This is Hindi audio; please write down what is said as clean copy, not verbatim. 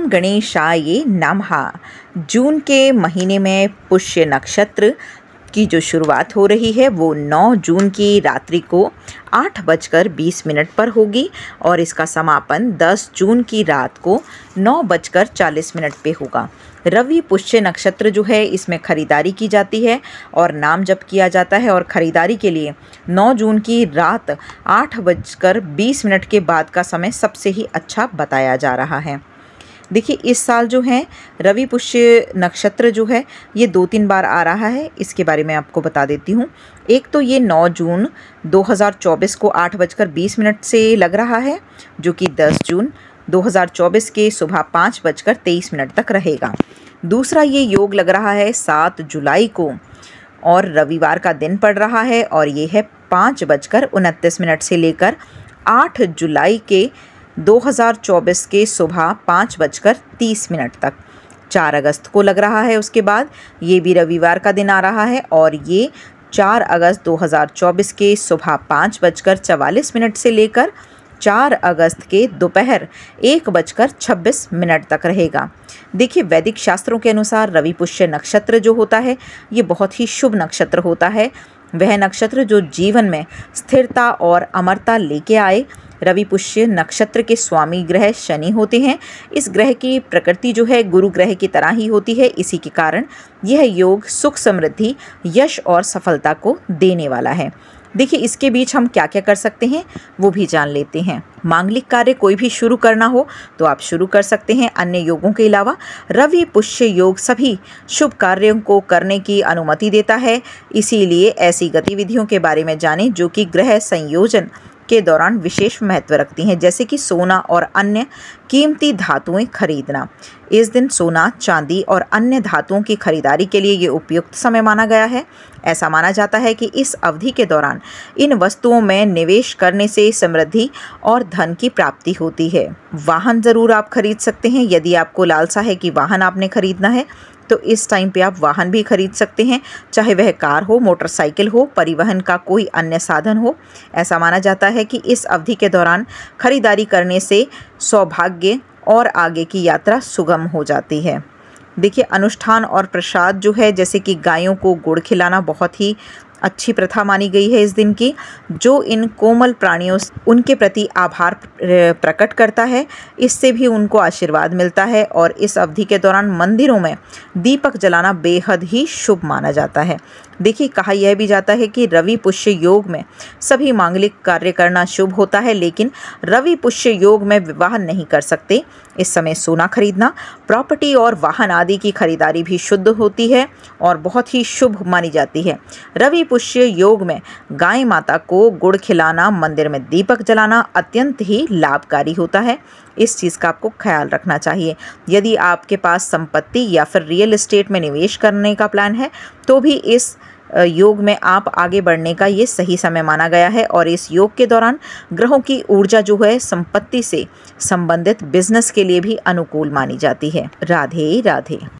ओम गणेशाय नमः। जून के महीने में पुष्य नक्षत्र की जो शुरुआत हो रही है वो 9 जून की रात्रि को 8:20 पर होगी और इसका समापन 10 जून की रात को 9:40 पे होगा। रवि पुष्य नक्षत्र जो है इसमें खरीदारी की जाती है और नाम जप किया जाता है और ख़रीदारी के लिए 9 जून की रात 8:20 के बाद का समय सबसे ही अच्छा बताया जा रहा है। देखिए इस साल जो है रवि पुष्य नक्षत्र जो है ये 2-3 बार आ रहा है, इसके बारे में आपको बता देती हूँ। एक तो ये 9 जून 2024 को 8:20 से लग रहा है जो कि 10 जून 2024 के सुबह 5:23 तक रहेगा। दूसरा ये योग लग रहा है 7 जुलाई को और रविवार का दिन पड़ रहा है और ये है 5:29 से लेकर 8 जुलाई के 2024 के सुबह 5:30 तक। 4 अगस्त को लग रहा है, उसके बाद ये भी रविवार का दिन आ रहा है और ये 4 अगस्त 2024 के सुबह 5:44 से लेकर 4 अगस्त के दोपहर 1:26 तक रहेगा। देखिए वैदिक शास्त्रों के अनुसार रवि पुष्य नक्षत्र जो होता है ये बहुत ही शुभ नक्षत्र होता है। वह नक्षत्र जो जीवन में स्थिरता और अमरता लेके आए। रवि पुष्य नक्षत्र के स्वामी ग्रह शनि होते हैं। इस ग्रह की प्रकृति जो है गुरु ग्रह की तरह ही होती है, इसी के कारण यह योग सुख समृद्धि यश और सफलता को देने वाला है। देखिए इसके बीच हम क्या क्या कर सकते हैं वो भी जान लेते हैं। मांगलिक कार्य कोई भी शुरू करना हो तो आप शुरू कर सकते हैं। अन्य योगों के अलावा रवि पुष्य योग सभी शुभ कार्यों को करने की अनुमति देता है, इसीलिए ऐसी गतिविधियों के बारे में जानें जो कि ग्रह संयोजन के दौरान विशेष महत्व रखती हैं, जैसे कि सोना और अन्य कीमती धातुएं खरीदना। इस दिन सोना चांदी और अन्य धातुओं की खरीदारी के लिए ये उपयुक्त समय माना गया है। ऐसा माना जाता है कि इस अवधि के दौरान इन वस्तुओं में निवेश करने से समृद्धि और धन की प्राप्ति होती है। वाहन ज़रूर आप खरीद सकते हैं। यदि आपको लालसा है कि वाहन आपने खरीदना है तो इस टाइम पे आप वाहन भी खरीद सकते हैं, चाहे वह कार हो, मोटरसाइकिल हो, परिवहन का कोई अन्य साधन हो। ऐसा माना जाता है कि इस अवधि के दौरान खरीदारी करने से सौभाग्य और आगे की यात्रा सुगम हो जाती है। देखिए अनुष्ठान और प्रसाद जो है जैसे कि गायों को गुड़ खिलाना बहुत ही अच्छी प्रथा मानी गई है इस दिन की, जो इन कोमल प्राणियों उनके प्रति आभार प्रकट करता है। इससे भी उनको आशीर्वाद मिलता है और इस अवधि के दौरान मंदिरों में दीपक जलाना बेहद ही शुभ माना जाता है। देखिए कहा यह भी जाता है कि रवि पुष्य योग में सभी मांगलिक कार्य करना शुभ होता है, लेकिन रवि पुष्य योग में विवाह नहीं कर सकते। इस समय सोना खरीदना, प्रॉपर्टी और वाहन आदि की खरीदारी भी शुद्ध होती है और बहुत ही शुभ मानी जाती है। रवि पुष्य योग में गाय माता को गुड़ खिलाना, मंदिर में दीपक जलाना अत्यंत ही लाभकारी होता है। इस चीज़ का आपको ख्याल रखना चाहिए। यदि आपके पास संपत्ति या फिर रियल एस्टेट में निवेश करने का प्लान है तो भी इस योग में आप आगे बढ़ने का ये सही समय माना गया है और इस योग के दौरान ग्रहों की ऊर्जा जो है संपत्ति से संबंधित बिजनेस के लिए भी अनुकूल मानी जाती है। राधे राधे।